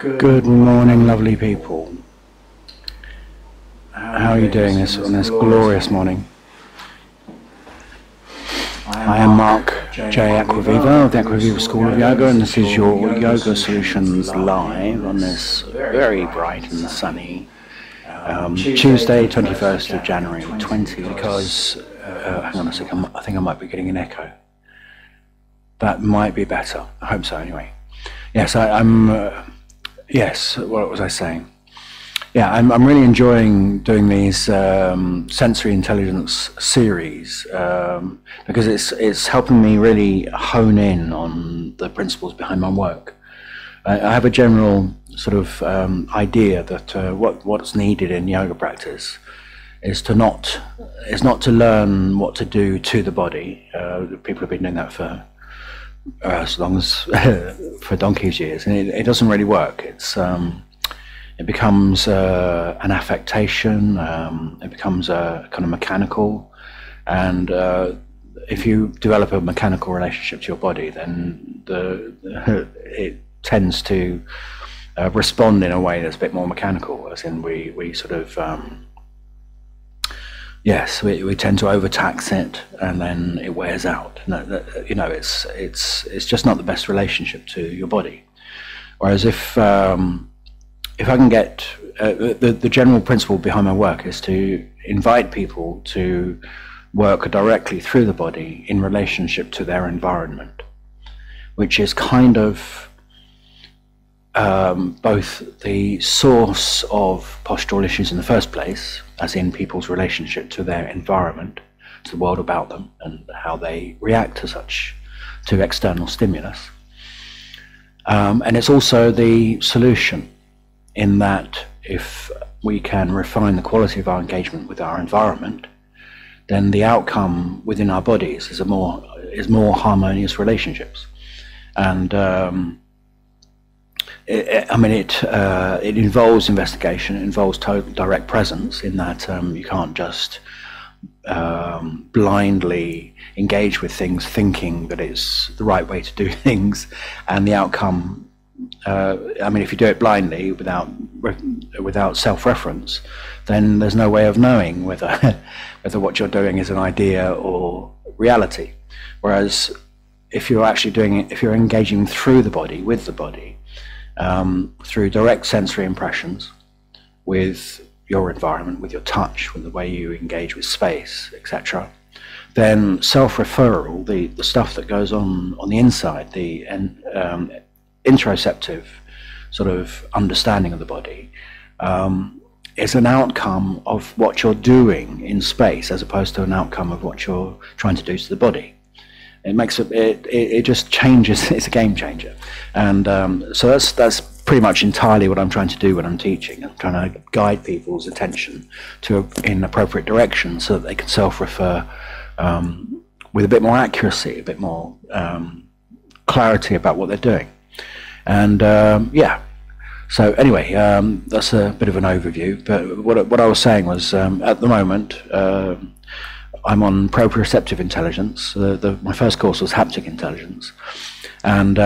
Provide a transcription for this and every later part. Good morning, lovely people. How are you doing on this glorious morning? I am Marc J. Acquaviva of the Acquaviva School of Yoga, and this is your Yoga Solutions live on this very bright and sunny Tuesday, 21st of January 2020, because, hang on a second, I think I might be getting an echo. That might be better. I hope so anyway. Yes, yes, what was I saying? Yeah, I'm really enjoying doing these sensory intelligence series because it's helping me really hone in on the principles behind my work. I have a general sort of idea that what's needed in yoga practice is not to learn what to do to the body. People have been doing that for as long as for donkey's years, and it doesn't really work. It's it becomes an affectation. It becomes a kind of mechanical, and if you develop a mechanical relationship to your body, then it tends to respond in a way that's a bit more mechanical, as in we sort of yes, we tend to overtax it, and then it wears out. You know, it's just not the best relationship to your body. Whereas if I can get the general principle behind my work is to invite people to work directly through the body in relationship to their environment, which is kind of both the source of postural issues in the first place, as in people's relationship to their environment, to the world about them, and how they react to external stimulus, and it's also the solution, in that if we can refine the quality of our engagement with our environment, then the outcome within our bodies is more harmonious relationships. And it involves investigation, it involves direct presence, in that you can't just blindly engage with things thinking that it's the right way to do things, and the outcome, if you do it blindly without self-reference, then there's no way of knowing whether what you're doing is an idea or reality. Whereas if you're actually doing it, if you're engaging through the body, with the body, through direct sensory impressions, with your environment, with your touch, with the way you engage with space, etc., then self-referral, the stuff that goes on the inside, the interoceptive sort of understanding of the body, is an outcome of what you're doing in space, as opposed to an outcome of what you're trying to do to the body. It makes it just changes. It's a game changer, and so that's pretty much entirely what I'm trying to do when I'm teaching. I'm trying to guide people's attention in appropriate direction so that they can self-refer with a bit more accuracy, a bit more clarity about what they're doing. And yeah, so anyway, that's a bit of an overview. But what I was saying was, at the moment, I'm on proprioceptive intelligence. My first course was haptic intelligence, and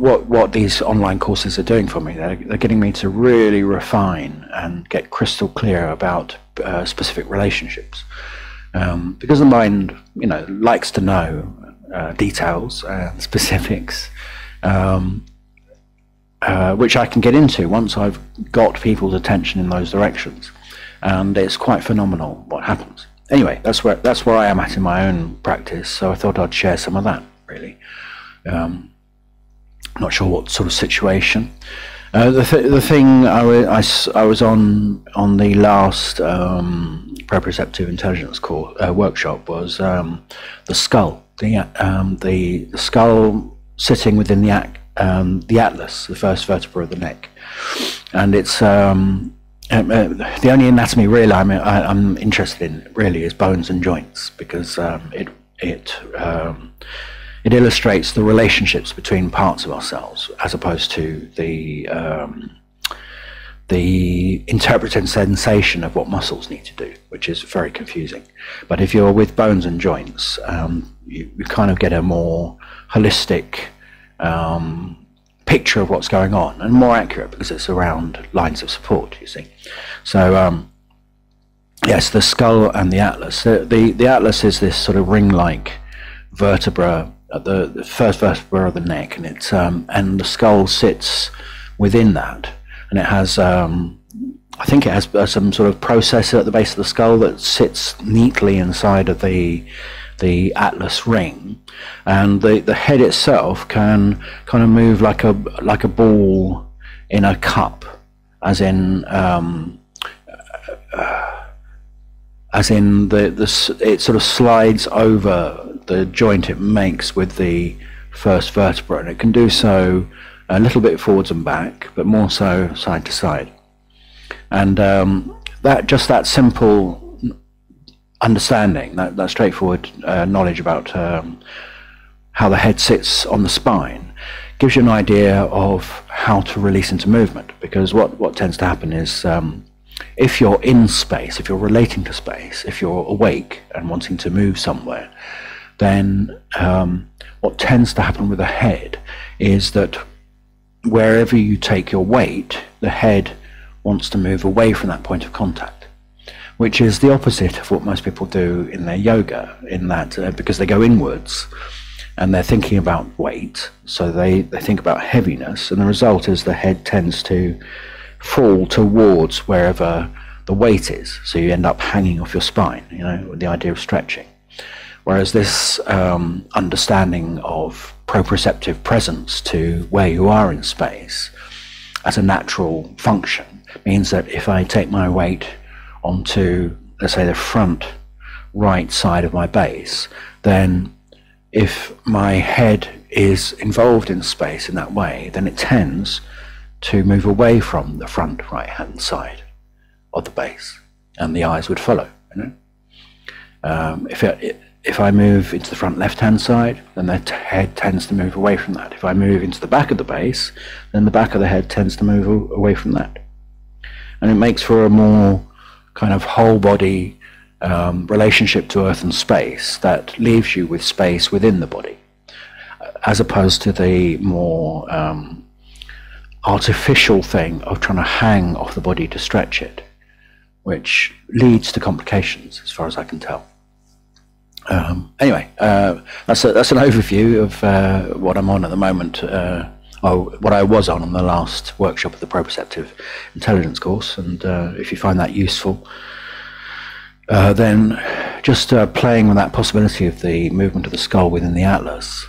what these online courses are doing for me, they're getting me to really refine and get crystal clear about specific relationships, because the mind, you know, likes to know details and specifics, which I can get into once I've got people's attention in those directions, and it's quite phenomenal what happens. Anyway, that's where I am at in my own practice, so I thought I'd share some of that, really. Not sure what sort of situation. The thing I was on the last proprioceptive intelligence workshop was the skull, the skull sitting within the atlas, the first vertebra of the neck, and it's the only anatomy really I'm interested in really is bones and joints, because it illustrates the relationships between parts of ourselves, as opposed to the interpreted sensation of what muscles need to do, which is very confusing. But if you're with bones and joints, you kind of get a more holistic picture of what's going on, and more accurate because it's around lines of support, you see. So yes, the skull and the atlas. The atlas is this sort of ring-like vertebra at the first vertebra of the neck, and it's and the skull sits within that, and it has I think it has some sort of processor at the base of the skull that sits neatly inside of the atlas ring, and the head itself can kind of move like a ball in a cup, as in it sort of slides over the joint it makes with the first vertebra, and it can do so a little bit forwards and back, but more so side to side. And that simple understanding, that straightforward knowledge about how the head sits on the spine, gives you an idea of how to release into movement. Because what tends to happen is, if you're in space, if you're relating to space, if you're awake and wanting to move somewhere, then what tends to happen with the head is that wherever you take your weight, the head wants to move away from that point of contact, which is the opposite of what most people do in their yoga, in that because they go inwards and they're thinking about weight, so they think about heaviness, and the result is the head tends to fall towards wherever the weight is, so you end up hanging off your spine, you know, with the idea of stretching. Whereas this understanding of proprioceptive presence to where you are in space as a natural function means that if I take my weight onto, let's say, the front right side of my base, then if my head is involved in space in that way, then it tends to move away from the front right hand side of the base, and the eyes would follow, you know? If I move into the front left hand side, then the head tends to move away from that. If I move into the back of the base, then the back of the head tends to move away from that. And it makes for a more kind of whole body relationship to earth and space that leaves you with space within the body, as opposed to the more artificial thing of trying to hang off the body to stretch it, which leads to complications as far as I can tell. Anyway, that's an overview of what I'm on at the moment, or what I was on in the last workshop of the Proprioceptive Intelligence course. And if you find that useful, then just playing with that possibility of the movement of the skull within the atlas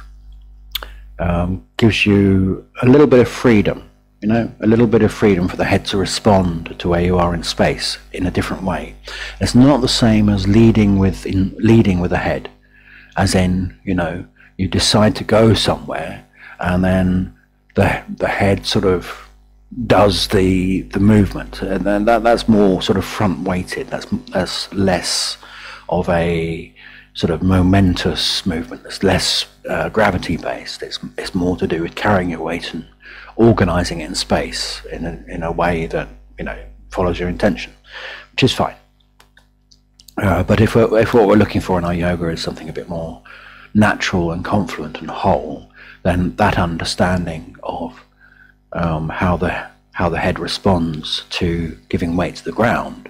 gives you a little bit of freedom, you know, a little bit of freedom for the head to respond to where you are in space in a different way. It's not the same as leading with the head, as in, you know, you decide to go somewhere and then the head sort of does the movement, and then that's more sort of front weighted. That's less of a sort of momentous movement. It's less gravity based. It's more to do with carrying your weight and organizing it in space in a way that, you know, follows your intention, which is fine. But if what we're looking for in our yoga is something a bit more natural and confluent and whole, then that understanding of how the head responds to giving weight to the ground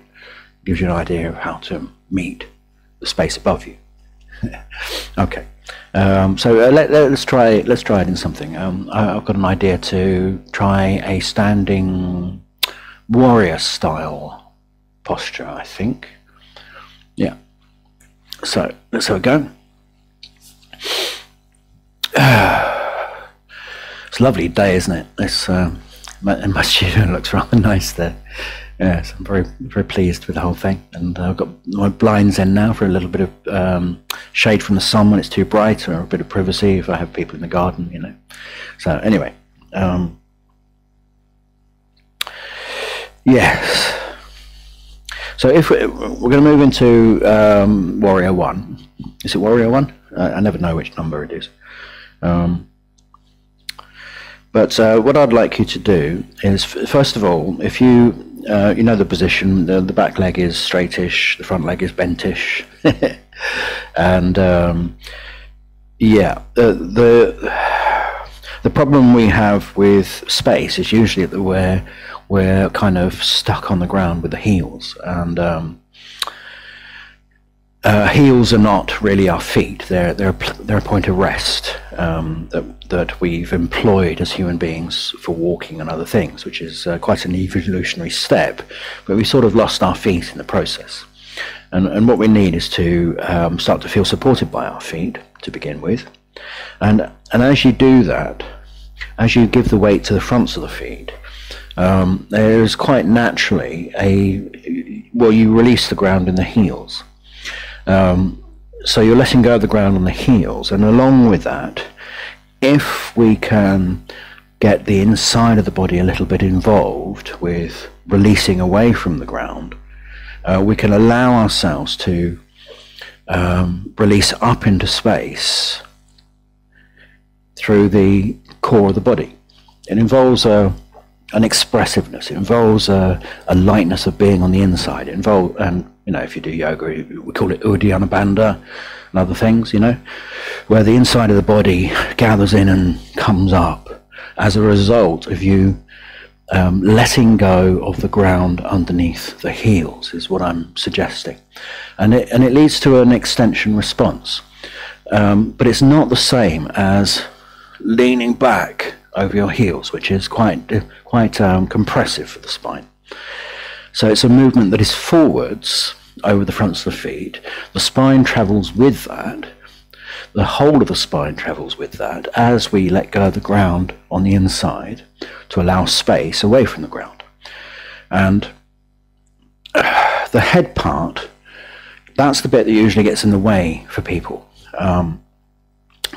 gives you an idea of how to meet the space above you. Okay. So let's try it in something. I've got an idea to try a standing warrior style posture, I think. Yeah. So let's have a go. It's a lovely day, isn't it? It's my studio looks rather nice there. Yes, I'm very, very pleased with the whole thing, and I've got my blinds in now for a little bit of shade from the sun when it's too bright, or a bit of privacy if I have people in the garden, you know. So anyway, yes. So if we're going to move into Warrior One, is it Warrior One? I never know which number it is. But what I'd like you to do is, first of all, if you you know the position, the back leg is straightish, the front leg is bentish, and yeah, The problem we have with space is usually that we're kind of stuck on the ground with the heels, and heels are not really our feet. They're a point of rest that we've employed as human beings for walking and other things, which is quite an evolutionary step, but we sort of lost our feet in the process. And what we need is to start to feel supported by our feet to begin with, and as you do that, as you give the weight to the fronts of the feet, there is quite naturally you release the ground in the heels. So you're letting go of the ground on the heels, and along with that, if we can get the inside of the body a little bit involved with releasing away from the ground, we can allow ourselves to release up into space through the core of the body. It involves an expressiveness. It involves a lightness of being on the inside. It involves, and you know, if you do yoga, we call it Uddiyana Bandha and other things, you know, where the inside of the body gathers in and comes up as a result of you letting go of the ground underneath the heels, is what I'm suggesting, and it leads to an extension response, but it's not the same as leaning back over your heels, which is quite compressive for the spine. So it's a movement that is forwards over the fronts of the feet. The spine travels with that. The whole of the spine travels with that as we let go of the ground on the inside to allow space away from the ground. And the head part, that's the bit that usually gets in the way for people.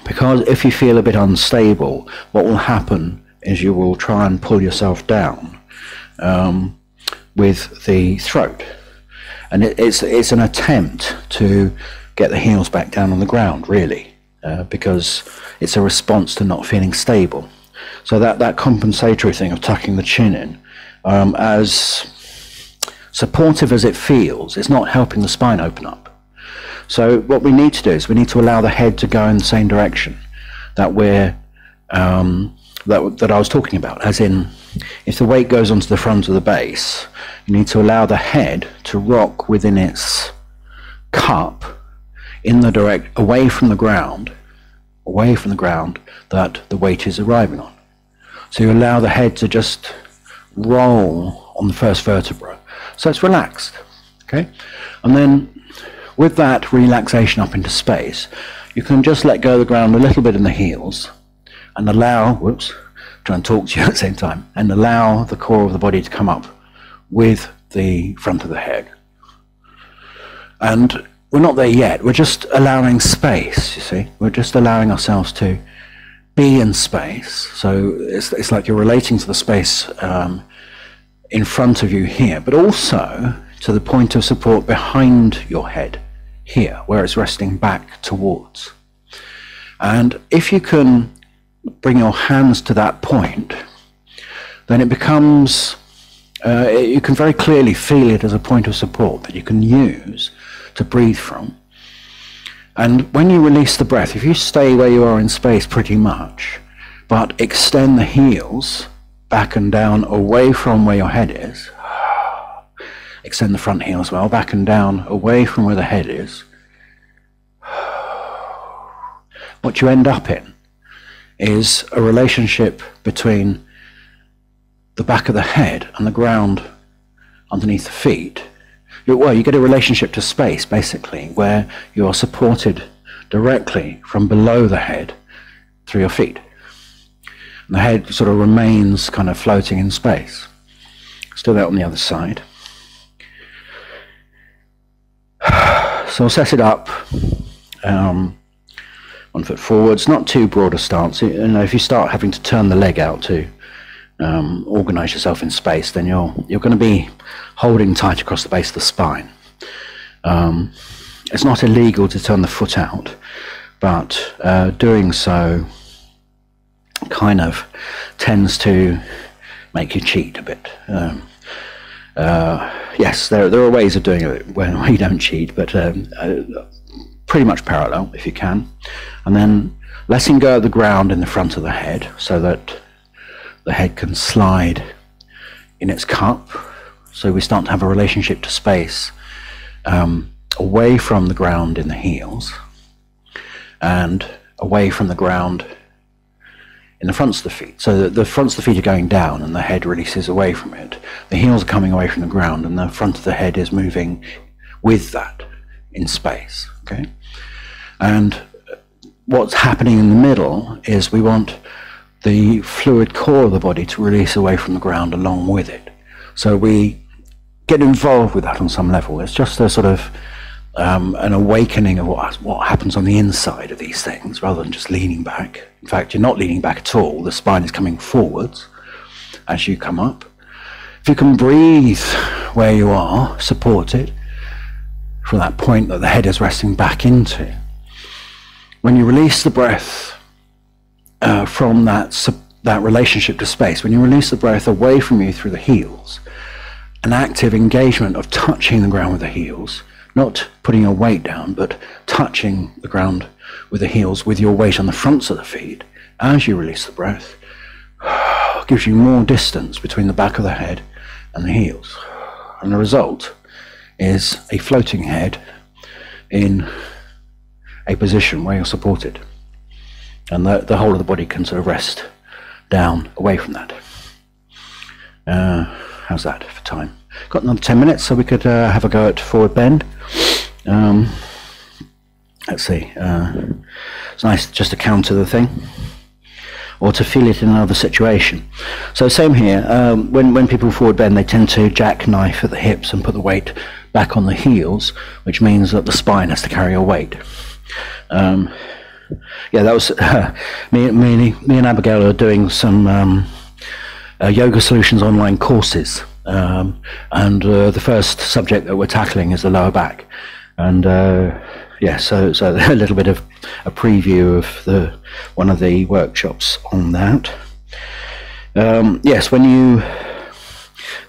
Because if you feel a bit unstable, what will happen is you will try and pull yourself down with the throat. And it's an attempt to get the heels back down on the ground, really, because it's a response to not feeling stable. So that compensatory thing of tucking the chin in, as supportive as it feels, it's not helping the spine open up. So what we need to do is we need to allow the head to go in the same direction that that I was talking about, as in, if the weight goes onto the front of the base, you need to allow the head to rock within its cup in the direct away from the ground that the weight is arriving on. So you allow the head to just roll on the first vertebra, so it's relaxed, okay? And then with that relaxation up into space, you can just let go of the ground a little bit in the heels and allow, whoops, try and talk to you at the same time, and allow the core of the body to come up with the front of the head. And we're not there yet, we're just allowing space, you see, we're just allowing ourselves to be in space. So it's like you're relating to the space in front of you here, but also to the point of support behind your head here, where it's resting back towards. And if you can bring your hands to that point, then it becomes, you can very clearly feel it as a point of support that you can use to breathe from. And when you release the breath, if you stay where you are in space pretty much, but extend the heels back and down away from where your head is, extend the front heel as well, back and down away from where the head is, what you end up in is a relationship between the back of the head and the ground underneath the feet. Well, you get a relationship to space, basically, where you are supported directly from below the head through your feet. And the head sort of remains kind of floating in space. Let's do that on the other side. So I'll set it up. One foot forwards, not too broad a stance. You know, if you start having to turn the leg out to organize yourself in space, then you're going to be holding tight across the base of the spine. It's not illegal to turn the foot out, but doing so kind of tends to make you cheat a bit. Yes, there are ways of doing it where you don't cheat, but pretty much parallel if you can, and then letting go of the ground in the front of the head so that the head can slide in its cup. So we start to have a relationship to space away from the ground in the heels and away from the ground in the fronts of the feet, so that the fronts of the feet are going down and the head releases away from it. The heels are coming away from the ground and the front of the head is moving with that in space. Okay, and what's happening in the middle is we want the fluid core of the body to release away from the ground along with it. So we get involved with that on some level. It's just a sort of an awakening of what happens on the inside of these things, rather than just leaning back. In fact, you're not leaning back at all. The spine is coming forwards as you come up. If you can breathe where you are, support it from that point that the head is resting back into. When you release the breath from that relationship to space, when you release the breath away from you through the heels, an active engagement of touching the ground with the heels, not putting your weight down, but touching the ground with the heels with your weight on the fronts of the feet as you release the breath, gives you more distance between the back of the head and the heels. And the result is a floating head in a position where you're supported. And the whole of the body can sort of rest down away from that. How's that for time? Got another 10 minutes, so we could have a go at forward bend. Let's see. It's nice just to counter the thing, or to feel it in another situation. So same here. When people forward bend, they tend to jackknife at the hips and put the weight back on the heels, which means that the spine has to carry a weight. Yeah, that was me and Abigail are doing some Yoga Solutions online courses. And the first subject that we're tackling is the lower back, and yeah, so a little bit of a preview of one of the workshops on that. Yes, when you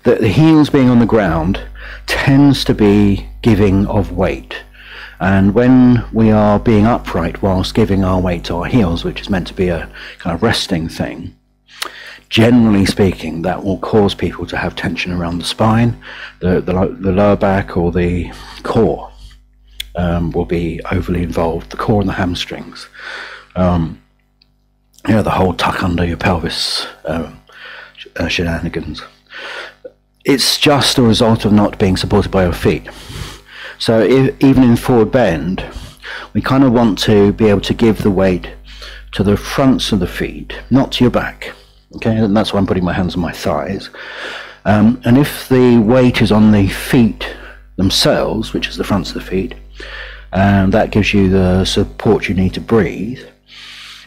the heels being on the ground tends to be giving of weight, and when we are being upright whilst giving our weight to our heels, which is meant to be a kind of resting thing, generally speaking, that will cause people to have tension around the spine. The lower back or the core will be overly involved, the core and the hamstrings. You know, the whole tuck under your pelvis shenanigans. It's just a result of not being supported by your feet. So even in forward bend, we kind of want to be able to give the weight to the fronts of the feet, not to your back. Okay, and that's why I'm putting my hands on my thighs. And if the weight is on the feet themselves, which is the fronts of the feet, and that gives you the support you need to breathe,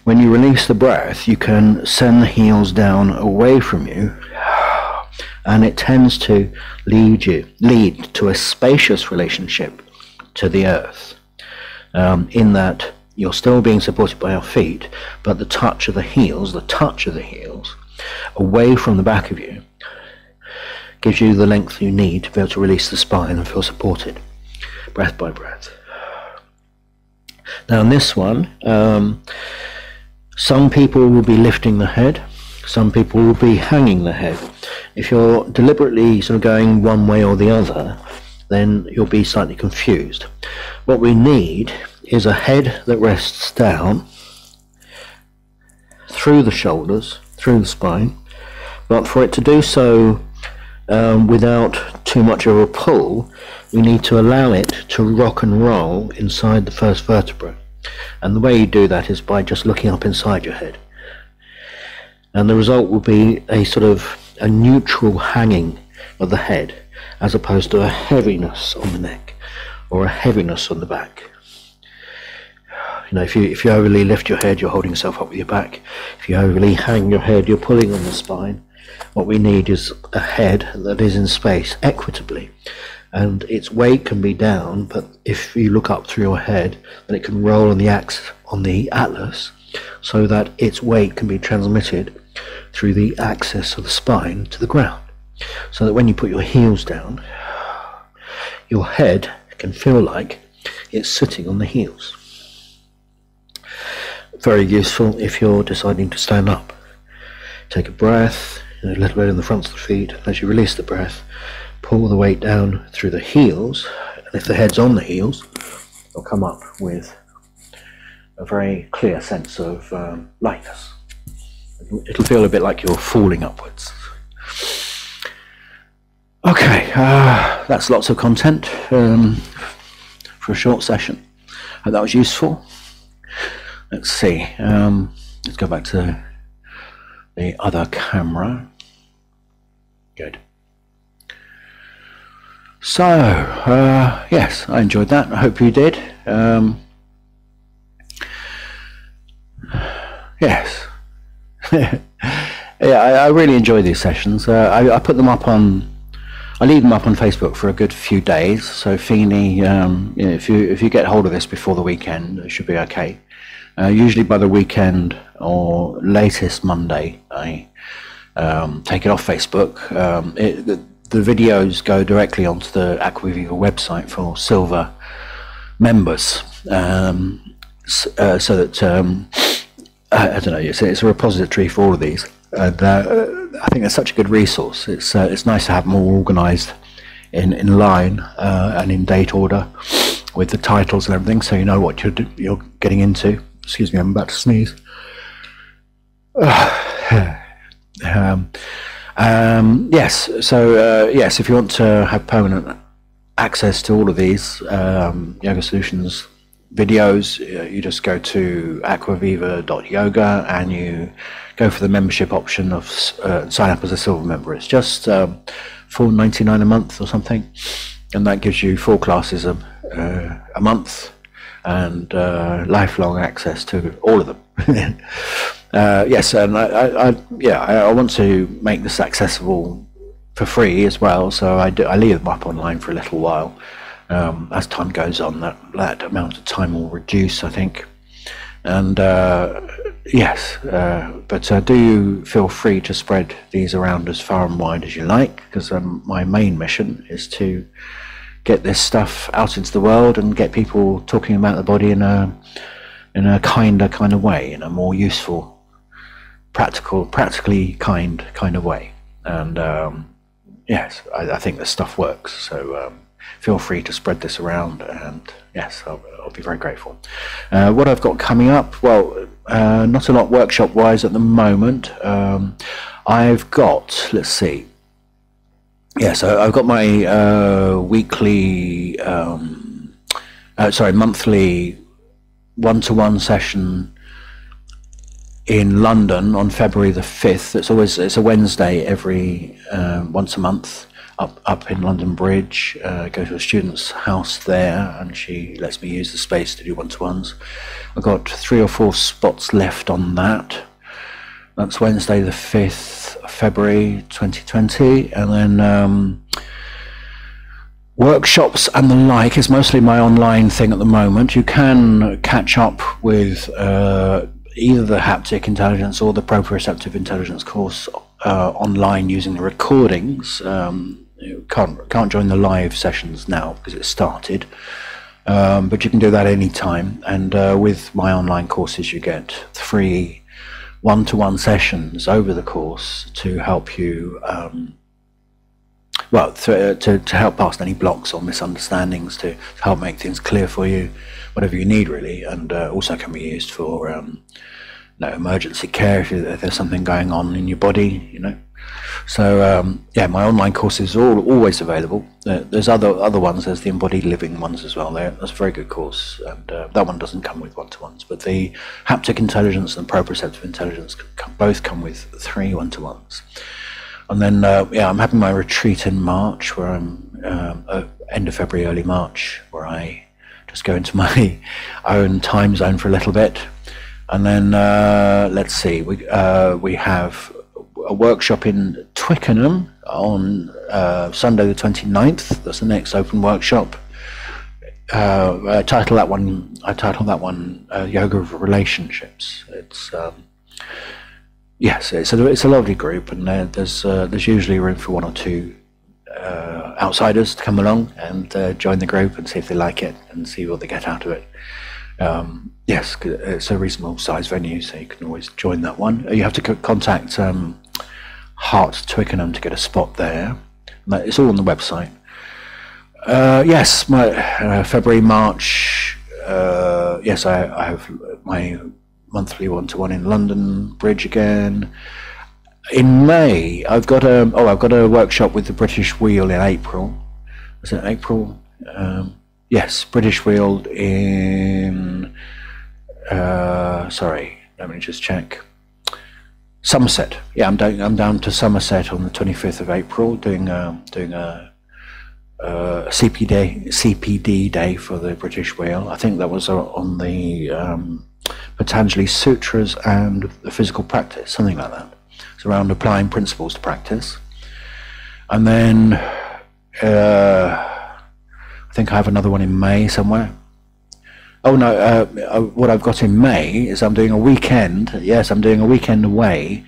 when you release the breath, you can send the heels down away from you, and it tends to lead to a spacious relationship to the earth, in that you're still being supported by your feet, but the touch of the heels, away from the back of you, gives you the length you need to be able to release the spine and feel supported, breath by breath. Now in this one, some people will be lifting the head, some people will be hanging the head. If you're deliberately sort of going one way or the other, then you'll be slightly confused. What we need is a head that rests down through the shoulders, through the spine, but for it to do so without too much of a pull, we need to allow it to rock and roll inside the first vertebra. And the way you do that is by just looking up inside your head. And the result will be a sort of a neutral hanging of the head, as opposed to a heaviness on the neck or a heaviness on the back. You know, if you overly lift your head, you're holding yourself up with your back. If you overly hang your head, you're pulling on the spine. What we need is a head that is in space equitably, and its weight can be down, but if you look up through your head, then it can roll on the axis, on the atlas, so that its weight can be transmitted through the axis of the spine to the ground, so that when you put your heels down, your head can feel like It's sitting on the heels. Very useful if you're deciding to stand up. Take a breath, a little bit in the front of the feet, and as you release the breath, pull the weight down through the heels, and if the head's on the heels, you'll come up with a very clear sense of lightness. It'll feel a bit like you're falling upwards. Okay, that's lots of content for a short session. Hope that was useful. Let's see, let's go back to the other camera. Good. So, yes, I enjoyed that. I hope you did. Yes. Yeah, I really enjoy these sessions. I put them up on, I leave them up on Facebook for a good few days. So Feeny, you know, if you get hold of this before the weekend, it should be okay. Usually by the weekend or latest Monday, I take it off Facebook. The videos go directly onto the Acquaviva website for silver members, so that I don't know. It's a repository for all of these, and I think it's such a good resource. It's nice to have them all organised in line and in date order with the titles and everything, so you know what you're getting into. Excuse me, I'm about to sneeze. Yes, so yes, if you want to have permanent access to all of these Yoga Solutions videos, you just go to acquaviva.yoga and you go for the membership option of sign up as a silver member. It's just $4.99 a month or something, and that gives you 4 classes a month, and lifelong access to all of them. Yes, and I want to make this accessible for free as well, so I leave them up online for a little while. As time goes on, that amount of time will reduce, I think. And yes, but do feel free to spread these around as far and wide as you like, because my main mission is to get this stuff out into the world and get people talking about the body in a kinder kind of way, in a more useful, practically kind of way. And yes, I think this stuff works, so feel free to spread this around, and yes, I'll be very grateful. What I've got coming up, well, not a lot workshop wise at the moment. I've got, let's see, yes, I've got my weekly, sorry, monthly one-to-one session in London on February the 5th. It's a Wednesday every once a month up in London Bridge. Go to a student's house there, and she lets me use the space to do one-to-ones. I've got 3 or 4 spots left on that. That's Wednesday the 5th of February 2020, and then workshops and the like is mostly my online thing at the moment. You can catch up with either the haptic intelligence or the proprioceptive intelligence course online using the recordings. You can't join the live sessions now because it started, but you can do that any time. And with my online courses, you get free one-to-one sessions over the course to help you. Well, to help past any blocks or misunderstandings, to help make things clear for you, whatever you need really, and also can be used for you know, emergency care if there's something going on in your body, you know. So yeah, my online courses are always available. There's other ones. There's the embodied living ones as well. That's a very good course, and that one doesn't come with one-to-ones, but the haptic intelligence and proprioceptive intelligence both come with 3 one-to-ones. And then, yeah, I'm having my retreat in March, where I'm end of February, early March, where I just go into my own time zone for a little bit. And then, let's see, we have a workshop in Twickenham on Sunday the 29th. That's the next open workshop. I title that one Yoga of Relationships. It's yes, it's a lovely group, and there's usually room for 1 or 2 outsiders to come along and join the group and see if they like it and see what they get out of it. Yes, it's a reasonable size venue, so you can always join that one. You have to contact Heart Twickenham to get a spot there. It's all on the website. Yes, my February, March. Yes, I have my monthly one-to-one in London Bridge again. In May, I've got a workshop with the British Wheel in April. Is it April? Yes, British Wheel in. Sorry, let me just check. Somerset. Yeah, I'm down to Somerset on the 25th of April, doing a CPD day for the British Wheel. I think that was on the Patanjali Sutras and the physical practice, something like that. It's around applying principles to practice. And then I think I have another one in May somewhere. Oh no, what I've got in May is I'm doing a weekend, yes, I'm doing a weekend away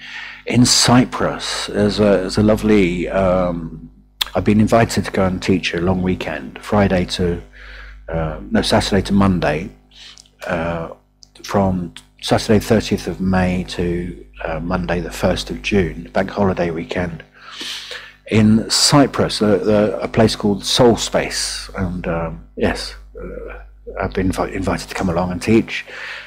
in Cyprus. There's a lovely, I've been invited to go and teach a long weekend, Friday to, no, Saturday to Monday, from Saturday 30th of May to Monday the 1st of June, bank holiday weekend, in Cyprus, a place called Soul Space, and yes, I've been invited to come along and teach.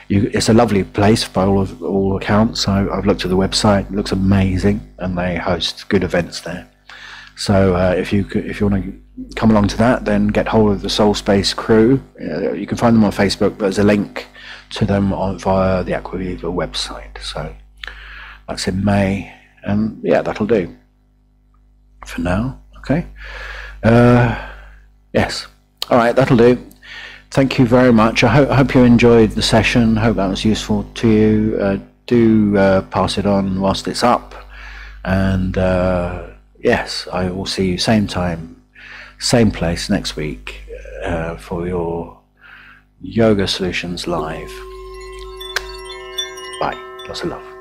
It's a lovely place by all accounts. I've looked at the website; it looks amazing, and they host good events there. So if you want to come along to that, then get hold of the Soul Space crew. You can find them on Facebook, but there's a link to them via the Acquaviva website. So that's in May, and yeah, that'll do for now. Okay. Yes. All right, that'll do. Thank you very much. I hope you enjoyed the session. Hope that was useful to you. Do pass it on whilst it's up. And yes, I will see you same time, same place next week for your Yoga Solutions Live. Bye. Lots of love.